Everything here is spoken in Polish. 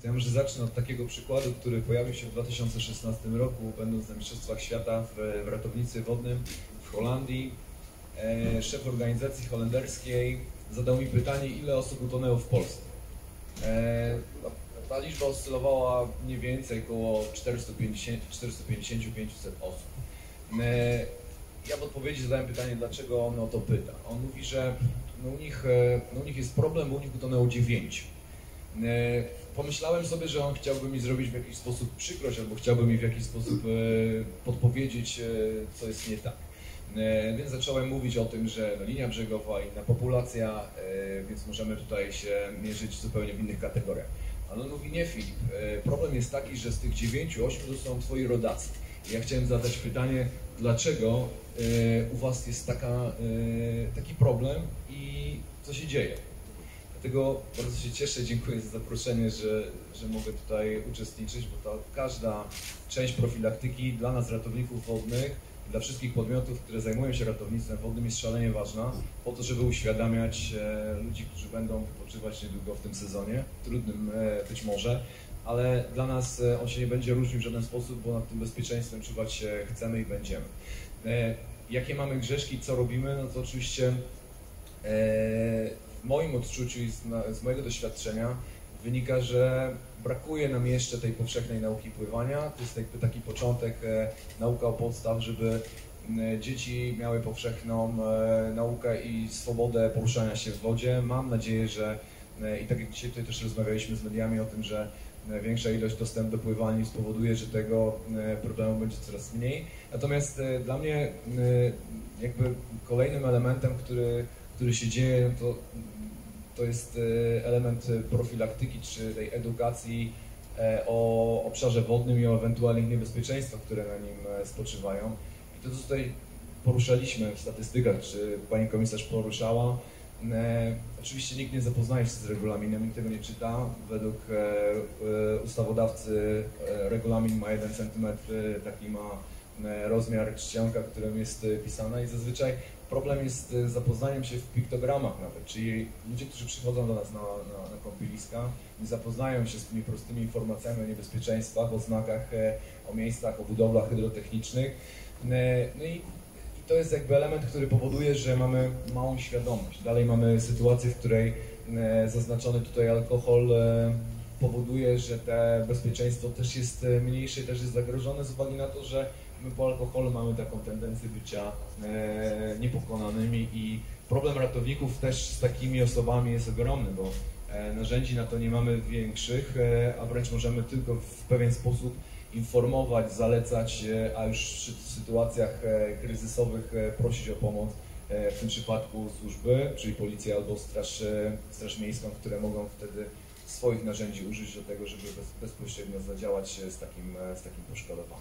To ja może zacznę od takiego przykładu, który pojawił się w 2016 roku, będąc na Mistrzostwach Świata w ratownictwie wodnym w Holandii. Szef organizacji holenderskiej zadał mi pytanie, ile osób utonęło w Polsce. Ta liczba oscylowała mniej więcej około 450-500 osób. Ja w odpowiedzi zadałem pytanie, dlaczego on o to pyta. On mówi, że u nich jest problem, bo u nich utonęło 9. Pomyślałem sobie, że on chciałby mi zrobić w jakiś sposób przykrość, albo chciałby mi w jakiś sposób podpowiedzieć, co jest nie tak. Więc zacząłem mówić o tym, że linia brzegowa, inna populacja, więc możemy tutaj się mierzyć zupełnie w innych kategoriach. Ale on mówi, nie Filip, problem jest taki, że z tych 9, 8 to są twoi rodacy. Ja chciałem zadać pytanie, dlaczego u was jest taki problem i co się dzieje? Dlatego bardzo się cieszę, dziękuję za zaproszenie, że mogę tutaj uczestniczyć, bo każda część profilaktyki dla nas ratowników wodnych, dla wszystkich podmiotów, które zajmują się ratownictwem wodnym, jest szalenie ważna po to, żeby uświadamiać ludzi, którzy będą wypoczywać niedługo w tym sezonie, trudnym być może, ale dla nas on się nie będzie różnił w żaden sposób, bo nad tym bezpieczeństwem czuwać się chcemy i będziemy. Jakie mamy grzeszki, co robimy? No to oczywiście w moim odczuciu i z mojego doświadczenia wynika, że brakuje nam jeszcze tej powszechnej nauki pływania. To jest jakby taki początek, nauka o podstaw, żeby dzieci miały powszechną naukę i swobodę poruszania się w wodzie. Mam nadzieję, że i tak jak dzisiaj tutaj też rozmawialiśmy z mediami o tym, że większa ilość dostępu do pływania spowoduje, że tego problemu będzie coraz mniej. Natomiast dla mnie jakby kolejnym elementem, który się dzieje, to jest element profilaktyki czy tej edukacji o obszarze wodnym i o ewentualnych niebezpieczeństwach, które na nim spoczywają. I to, co tutaj poruszaliśmy w statystykach, czy pani komisarz poruszała, oczywiście nikt nie zapoznaje się z regulaminem, nikt tego nie czyta. Według ustawodawcy regulamin ma 1 cm, taki ma rozmiar czcionka, którym jest pisana i zazwyczaj problem jest z zapoznaniem się w piktogramach nawet, czyli ludzie, którzy przychodzą do nas na kąpieliska, nie zapoznają się z tymi prostymi informacjami o niebezpieczeństwach, o znakach, o miejscach, o budowlach hydrotechnicznych. No i to jest jakby element, który powoduje, że mamy małą świadomość. Dalej mamy sytuację, w której zaznaczony tutaj alkohol powoduje, że to bezpieczeństwo też jest mniejsze i też jest zagrożone z uwagi na to, że my po alkoholu mamy taką tendencję bycia niepokonanymi i problem ratowników też z takimi osobami jest ogromny, bo narzędzi na to nie mamy większych, a wręcz możemy tylko w pewien sposób informować, zalecać, a już w sytuacjach kryzysowych prosić o pomoc, w tym przypadku służby, czyli policję albo straż miejską, które mogą wtedy swoich narzędzi użyć do tego, żeby bezpośrednio zadziałać z takim poszkodowanym.